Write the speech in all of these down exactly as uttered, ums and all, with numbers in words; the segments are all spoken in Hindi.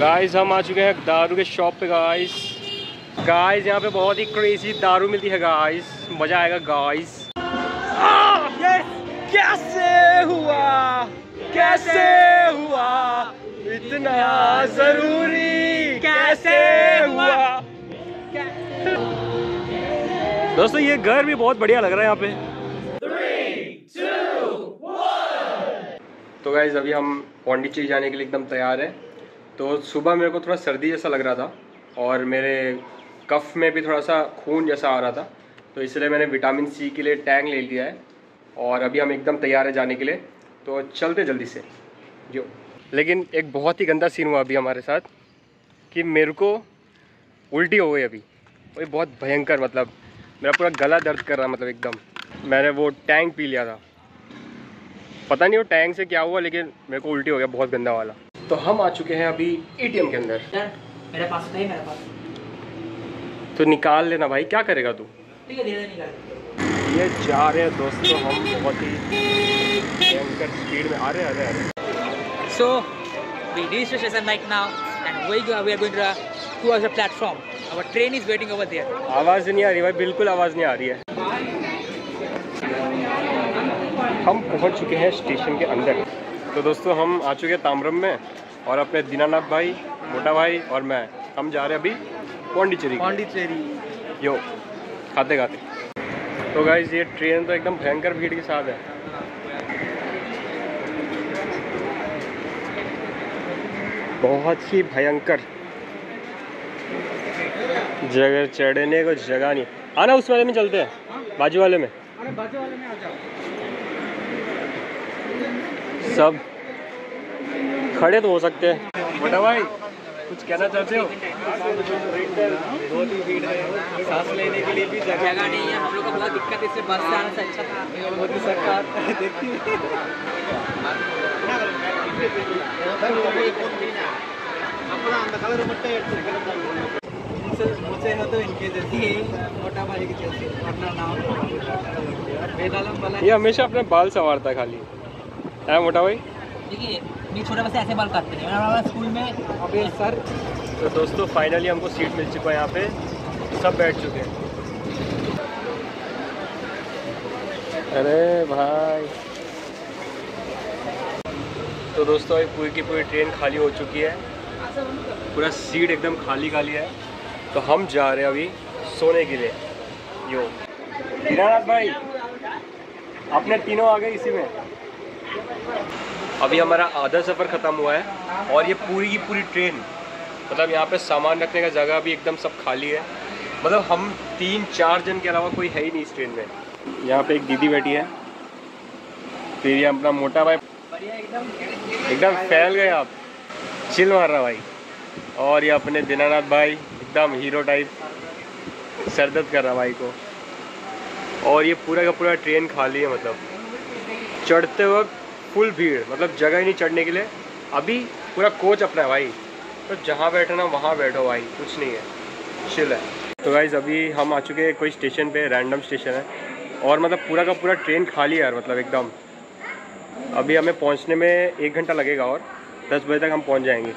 गाइस हम आ चुके हैं दारू के शॉप पे। गाइस गाइस यहाँ पे बहुत ही क्रेजी दारू मिलती है। गाइस मज़ा आएगा। गाइस कैसे हुआ कैसे हुआ इतना ज़रूरी कैसे हुआ। दोस्तों ये घर भी बहुत बढ़िया लग रहा है यहाँ पे। तो गाइस अभी हम पौंडीचेरी जाने के लिए एकदम तैयार हैं। तो सुबह मेरे को थोड़ा सर्दी जैसा लग रहा था और मेरे कफ में भी थोड़ा सा खून जैसा आ रहा था, तो इसलिए मैंने विटामिन सी के लिए टैंग ले लिया है और अभी हम एकदम तैयार हैं जाने के लिए। तो चलते जल्दी से जो। लेकिन एक बहुत ही गंदा सीन हुआ अभी हमारे साथ कि मेरे को उल्टी हो गई अभी। वो बहुत भयंकर, मतलब मेरा पूरा गला दर्द कर रहा, मतलब एकदम। मैंने वो टैंग पी लिया था, पता नहीं वो टैंक से क्या हुआ, लेकिन मेरे को उल्टी हो गया बहुत गंदा वाला। तो हम आ चुके हैं अभी एटीएम के अंदर। मेरे पास नहीं, मेरे पास तो निकाल लेना भाई, क्या करेगा तू। ठीक है धीरे-धीरे निकाल। ये जा रहे हैं दोस्तों हम बहुत ही भयंकर स्पीड में आ रहे हैं आ रहे हैं। So we reach the station right now and we are going to our platform. Our train is waiting over there. आवाज़ नहीं आ रही भाई, बिल्कुल आवाज़ नहीं आ रही है। हम पहुंच चुके हैं स्टेशन के अंदर। तो दोस्तों हम आ चुके हैं ताम्रम में और अपने दीनानाथ भाई, मोटा भाई और मैं, हम जा रहे हैं अभी पौंडीचेरी पौंडीचेरी यो खाते खाते। तो गाइस ये ट्रेन तो एकदम भयंकर भीड़ के साथ है। बहुत ही भयंकर, जगह चढ़ने को जगह नहीं। आना उस वाले में चलते हैं, बाजू वाले में। अरे बाजू वाले में आ जाओ। सब खड़े तो हो सकते हैं। बड़ा भाई कुछ कहना चाहते हो? बहुत ही भीड़ है, सांस लेने के लिए भी जगह नहीं है। हम लोग को बहुत दिक्कत है, इससे बस से आने से अच्छा था। मोदी सरकार देखती है मुझे ना, तो इनके जैसे मोटा भाई के जैसे अपना नाम। ये हमेशा अपने बाल संवारता है खाली, है मोटा भाई। देखिए मैं छोटे बच्चे ऐसे बाल काटते हैं हमारा स्कूल में अभी सर। तो दोस्तों फाइनली हमको सीट मिल चुका है, यहाँ पे सब बैठ चुके हैं। अरे भाई तो दोस्तों ये पूरी की पूरी ट्रेन खाली हो चुकी है, पूरा सीट एकदम खाली खाली है। तो हम जा रहे हैं अभी सोने के लिए। यो दीनानाथ भाई आपने तीनों आ गए इसी में। अभी हमारा आधा सफ़र ख़त्म हुआ है और ये पूरी की पूरी ट्रेन, मतलब यहाँ पे सामान रखने का जगह भी एकदम सब खाली है। मतलब हम तीन चार जन के अलावा कोई है ही नहीं इस ट्रेन में। यहाँ पे एक दीदी बैठी है, फिर ये अपना मोटा भाई। एकदम फैल गए आप, चिल मार रहा भाई। और ये अपने दीनानाथ भाई एकदम हीरो टाइप, सरदर्द कर रहा भाई को। और ये पूरा का पूरा ट्रेन खाली है, मतलब चढ़ते वक्त फुल भीड़, मतलब जगह ही नहीं चढ़ने के लिए। अभी पूरा कोच अपना है भाई, तो जहाँ बैठना वहाँ बैठो भाई, कुछ नहीं है, चिल है। तो गाइस अभी हम आ चुके हैं कोई स्टेशन पे, रैंडम स्टेशन है और मतलब पूरा का पूरा ट्रेन खाली है यार, मतलब एकदम। अभी हमें पहुँचने में एक घंटा लगेगा और दस बजे तक हम पहुँच जाएंगे।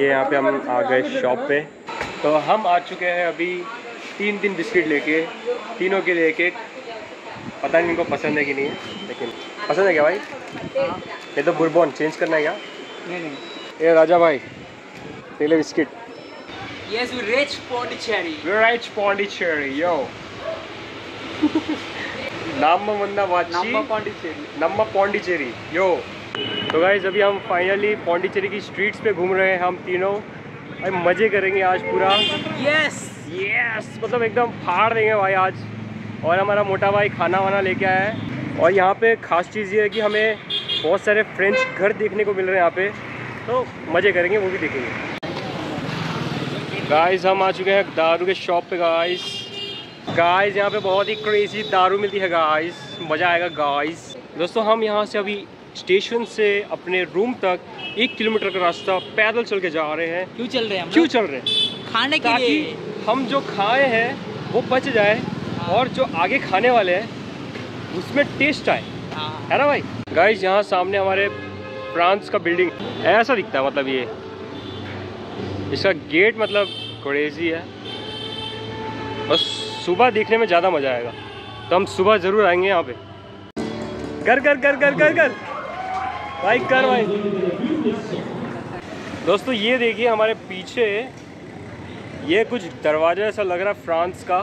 ये यहाँ पे हम आ गए शॉप पे। तो हम आ चुके हैं अभी तीन तीन बिस्किट लेके, तीनों के लिए एक एक। पता नहीं इनको पसंद है कि नहीं है, लेकिन पसंद है क्या भाई? ये तो बुरबॉन चेंज करना है क्या? नहीं नहीं। ये राजा भाई तेले biscuit. Yes, we reach Pondicherry. We reach Pondicherry, yo. नम्मा मंदा वाची। नम्मा Pondicherry. नम्मा Pondicherry, yo. तो गाइस अभी हम फाइनली पौंडीचेरी की स्ट्रीट्स पे घूम रहे हैं हम तीनों। मजे करेंगे आज पूरा। Yes. Yes. मतलब एकदम फाड़ देंगे भाई आज। और हमारा मोटा भाई खाना वाना लेके आया है। और यहाँ पे ख़ास चीज़ ये है कि हमें बहुत सारे फ्रेंच घर देखने को मिल रहे हैं यहाँ पे, तो मज़े करेंगे, वो भी देखेंगे। गाइस हम आ चुके हैं दारू के शॉप पे। गाइस गाइस यहाँ पे बहुत ही क्रेजी दारू मिलती है। गाइस मज़ा आएगा। गाइस दोस्तों हम यहाँ से अभी स्टेशन से अपने रूम तक एक किलोमीटर का रास्ता पैदल चल के जा रहे हैं। क्यों चल रहे हैं? क्यों चल रहे हैं? खाने के लिए। हम जो खाए हैं वो बच जाए और जो आगे खाने वाले हैं उसमें टेस्ट आए, है ना भाई। गाइस यहाँ सामने हमारे फ्रांस का बिल्डिंग ऐसा दिखता है, मतलब ये इसका गेट मतलब क्रेजी है। बस सुबह देखने में ज़्यादा मज़ा आएगा, तो हम सुबह ज़रूर आएंगे यहाँ पे। कर कर कर कर कर कर भाई कर भाई। दोस्तों ये देखिए हमारे पीछे, ये कुछ दरवाज़ा ऐसा लग रहा है फ्रांस का,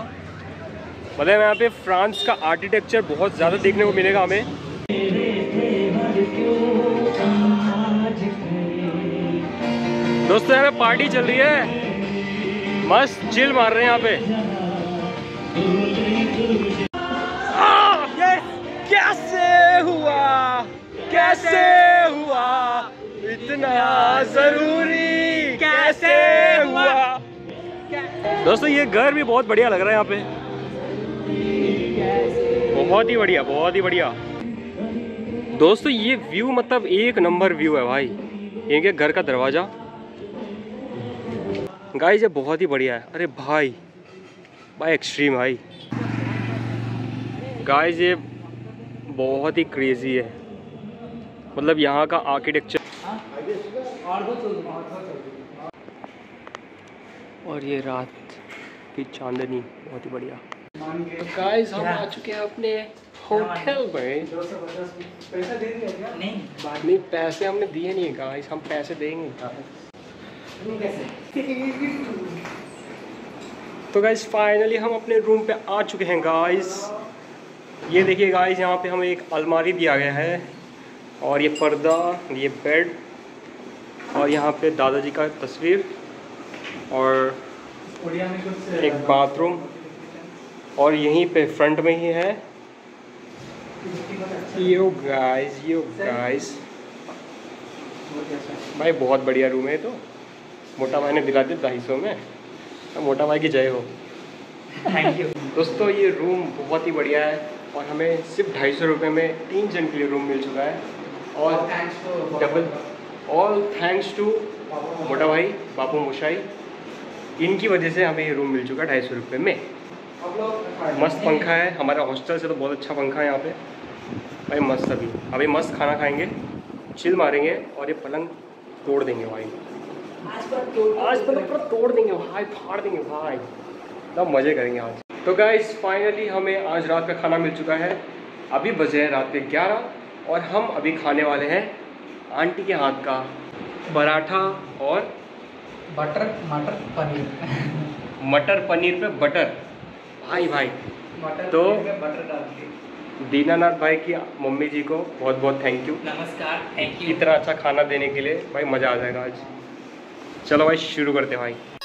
मतलब यहाँ पे फ्रांस का आर्किटेक्चर बहुत ज़्यादा देखने को मिलेगा हमें। दोस्तों यहाँ पे पार्टी चल रही है, मस्त चिल मार रहे हैं यहाँ पे। आ, ये कैसे हुआ कैसे हुआ इतना जरूरी कैसे हुआ। दोस्तों ये घर भी बहुत बढ़िया लग रहा है यहाँ पे, बहुत ही बढ़िया बहुत ही बढ़िया। दोस्तों ये व्यू मतलब एक नंबर व्यू है भाई, इनके घर का दरवाजा गाइस ये बहुत ही बढ़िया है। अरे भाई भाई एक्सट्रीम भाई, गाइस ये बहुत ही क्रेजी है, मतलब यहाँ का आर्किटेक्चर। और ये रात की चांदनी बहुत ही बढ़िया। तो गाइस हम आ चुके हैं अपने होटल में। पैसा दे दिया नहीं, नहीं पैसे हमने दिए नहीं गाइस, हम पैसे देंगे। तो गाइस फाइनली हम अपने रूम पे आ चुके हैं गाइस। ये देखिए गाइस यहाँ पे हमें एक अलमारी दिया गया है, और ये पर्दा, ये बेड, और यहाँ पे दादाजी का तस्वीर, और एक बाथरूम, और यहीं पे फ्रंट में ही है। यो गाइस यो गाइस भाई बहुत बढ़िया रूम है। तो मोटा भाई ने दिला दिया ढाई सौ में, तो मोटा भाई की जय हो। Thank you. दोस्तों ये रूम बहुत ही बढ़िया है, और हमें सिर्फ ढाई सौ रुपये में तीन जन के लिए रूम मिल चुका है। और डबल ऑल थैंक्स टू मोटा भाई बापू मोशाई, इनकी वजह से हमें ये रूम मिल चुका है ढाई सौ रुपये में। मस्त पंखा है, हमारा हॉस्टल से तो बहुत अच्छा पंखा है यहाँ पे भाई, मस्त। अभी अभी मस्त खाना खाएंगे, चिल मारेंगे, और ये पलंग तोड़ देंगे भाई, आज पलंग पूरा तोड़ देंगे भाई, फाड़ देंगे भाई, तब मज़े करेंगे आज। तो गाइस फाइनली हमें आज रात का खाना मिल चुका है। अभी बजे हैं रात के ग्यारह, और हम अभी खाने वाले हैं आंटी के हाथ का पराठा और बटर मटर पनीर मटर पनीर पे बटर भाई भाई मटर। तो बटर दीनानाथ भाई की मम्मी जी को बहुत बहुत थैंक यू, नमस्कार, थैंक यू इतना अच्छा खाना देने के लिए भाई, मज़ा आ जाएगा आज। चलो भाई शुरू करते हैं भाई।